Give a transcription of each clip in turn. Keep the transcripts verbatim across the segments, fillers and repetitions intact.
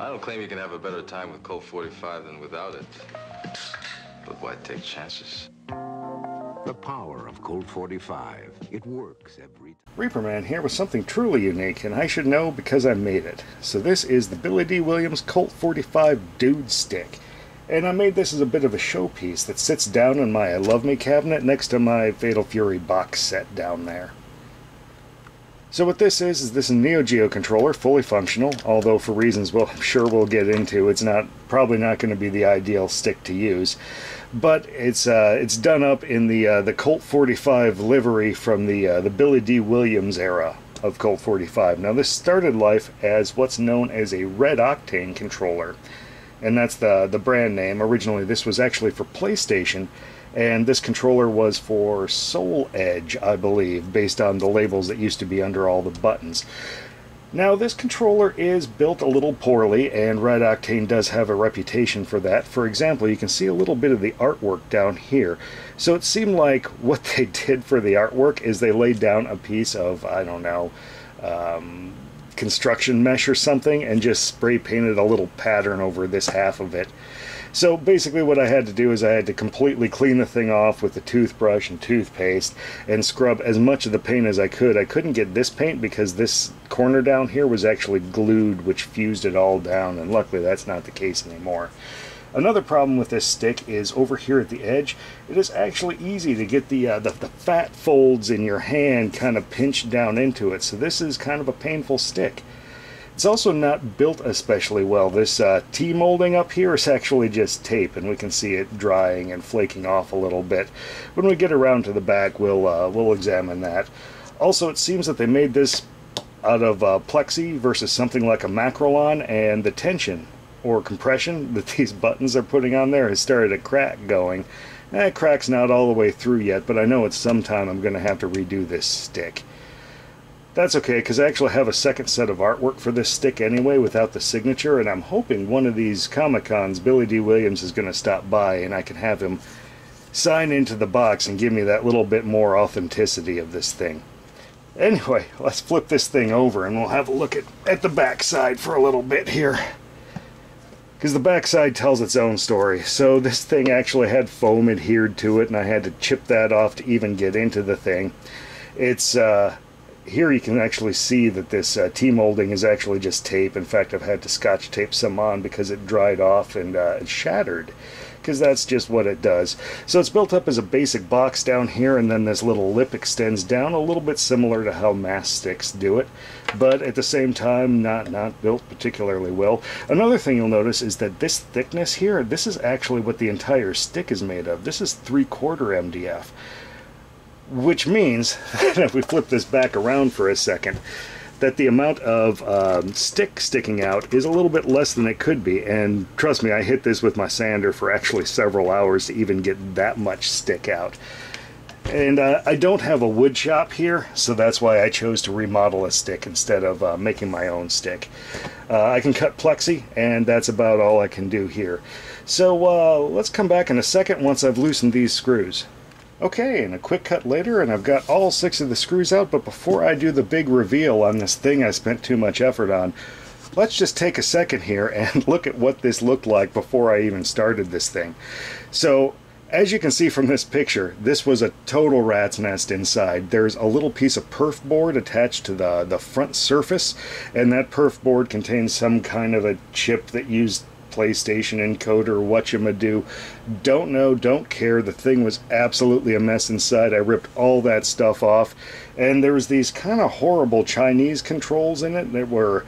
I don't claim you can have a better time with Colt forty-five than without it. But why take chances? The power of Colt forty-five. It works every time. Reaperman here with something truly unique, and I should know because I made it. So this is the Billy Dee Williams Colt forty-five Dude Stick. And I made this as a bit of a showpiece that sits down in my I Love Me cabinet next to my Fatal Fury box set down there. So what this is, is this Neo Geo controller, fully functional, although for reasons well, I'm sure we'll get into, it's not probably not going to be the ideal stick to use. But it's uh, it's done up in the uh, the Colt forty-five livery from the uh, the Billy Dee Williams era of Colt forty-five. Now this started life as what's known as a Red Octane controller, and that's the the brand name. Originally this was actually for PlayStation. And this controller was for Soul Edge, I believe, based on the labels that used to be under all the buttons. Now, this controller is built a little poorly, and Red Octane does have a reputation for that. For example, you can see a little bit of the artwork down here. So it seemed like what they did for the artwork is they laid down a piece of, I don't know, um, construction mesh or something, and just spray painted a little pattern over this half of it. So basically what I had to do is I had to completely clean the thing off with a toothbrush and toothpaste and scrub as much of the paint as I could. I couldn't get this paint because this corner down here was actually glued, which fused it all down, and luckily that's not the case anymore. Another problem with this stick is over here at the edge, it is actually easy to get the, uh, the, the fat folds in your hand kind of pinched down into it, so this is kind of a painful stick. It's also not built especially well. This uh, T-molding up here is actually just tape, and we can see it drying and flaking off a little bit. When we get around to the back, we'll, uh, we'll examine that. Also, it seems that they made this out of uh, plexi versus something like a Macrolon, and the tension or compression that these buttons are putting on there has started a crack going. That crack's not all the way through yet, but I know at some time I'm going to have to redo this stick. That's okay, because I actually have a second set of artwork for this stick anyway without the signature, and I'm hoping one of these Comic-Cons, Billy Dee Williams is going to stop by and I can have him sign into the box and give me that little bit more authenticity of this thing. Anyway, let's flip this thing over and we'll have a look at, at the back side for a little bit here. Because the backside tells its own story. So this thing actually had foam adhered to it, and I had to chip that off to even get into the thing. It's, uh... Here you can actually see that this uh, T-molding is actually just tape. In fact, I've had to scotch tape some on because it dried off and uh, shattered, because that's just what it does. So it's built up as a basic box down here, and then this little lip extends down a little bit similar to how mass sticks do it, but at the same time not, not built particularly well. Another thing you'll notice is that this thickness here, this is actually what the entire stick is made of. This is three-quarter M D F. Which means, if we flip this back around for a second, that the amount of um, stick sticking out is a little bit less than it could be. And trust me, I hit this with my sander for actually several hours to even get that much stick out. And uh, I don't have a wood shop here, so that's why I chose to remodel a stick instead of uh, making my own stick. Uh, I can cut plexi, and that's about all I can do here. So uh, let's come back in a second once I've loosened these screws. Okay, and a quick cut later, and I've got all six of the screws out, but before I do the big reveal on this thing I spent too much effort on, let's just take a second here and look at what this looked like before I even started this thing. So, as you can see from this picture, this was a total rat's nest inside. There's a little piece of perf board attached to the, the front surface, and that perf board contains some kind of a chip that used PlayStation encoder, whatchamadoo. Don't know, don't care. The thing was absolutely a mess inside. I ripped all that stuff off, and there was these kind of horrible Chinese controls in it that were,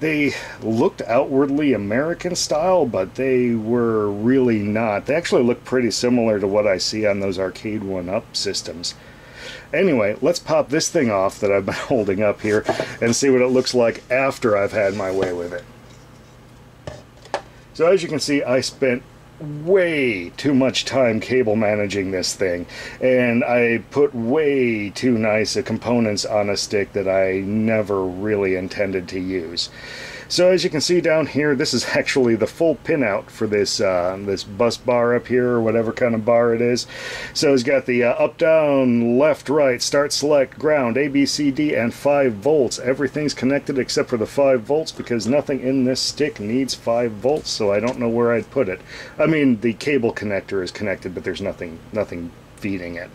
they looked outwardly American style, but they were really not. They actually look pretty similar to what I see on those arcade one-up systems. Anyway, let's pop this thing off that I've been holding up here and see what it looks like after I've had my way with it. So as you can see, I spent way too much time cable managing this thing, and I put way too nice of components on a stick that I never really intended to use. So as you can see down here, this is actually the full pinout for this uh, this bus bar up here, or whatever kind of bar it is. So it's got the uh, up, down, left, right, start, select, ground, A, B, C, D, and five volts. Everything's connected except for the five volts, because nothing in this stick needs five volts, so I don't know where I'd put it. I mean, the cable connector is connected, but there's nothing, nothing feeding it.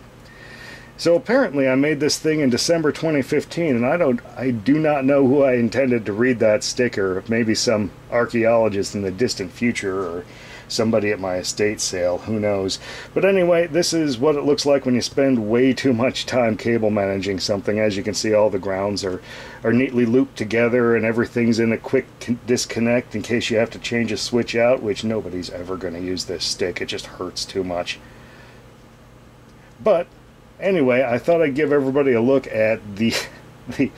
So apparently I made this thing in December twenty fifteen, and I don't, I do not know who I intended to read that sticker. Maybe some archaeologist in the distant future, or somebody at my estate sale, who knows. But anyway, this is what it looks like when you spend way too much time cable managing something. As you can see, all the grounds are, are neatly looped together, and everything's in a quick disconnect in case you have to change a switch out, which nobody's ever going to use this stick. It just hurts too much. But anyway, I thought I'd give everybody a look at the the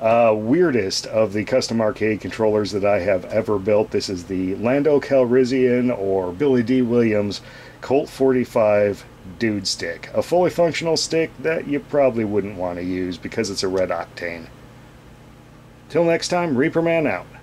uh, weirdest of the custom arcade controllers that I have ever built. This is the Lando Calrissian, or Billy Dee Williams, Colt forty-five Dude Stick. A fully functional stick that you probably wouldn't want to use because it's a Red Octane. Till next time, Reaperman out.